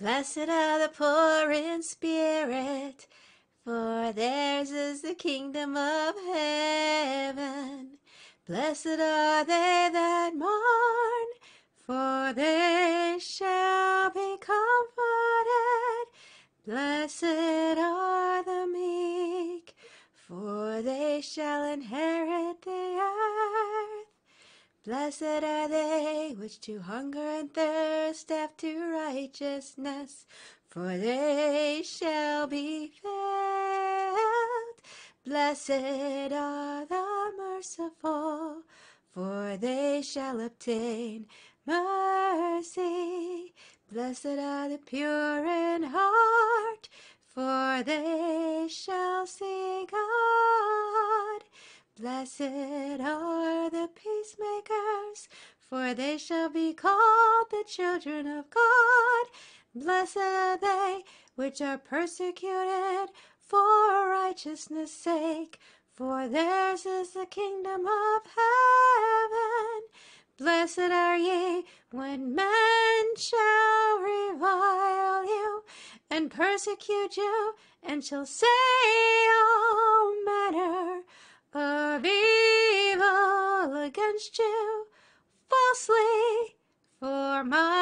Blessed are the poor in spirit, for theirs is the kingdom of heaven. Blessed are they that mourn, for they shall be comforted. Blessed are the meek, for they shall inherit the earth. Blessed are they which do hunger and thirst after righteousness, for they shall be filled. Blessed are the merciful, for they shall obtain mercy. Blessed are the pure in heart, for they shall see God. Blessed are the peacemakers, for they shall be called the children of God. Blessed are they which are persecuted for righteousness' sake, for theirs is the kingdom of heaven. Blessed are ye when men shall revile you and persecute you, and shall say all manner of evil against you falsely for my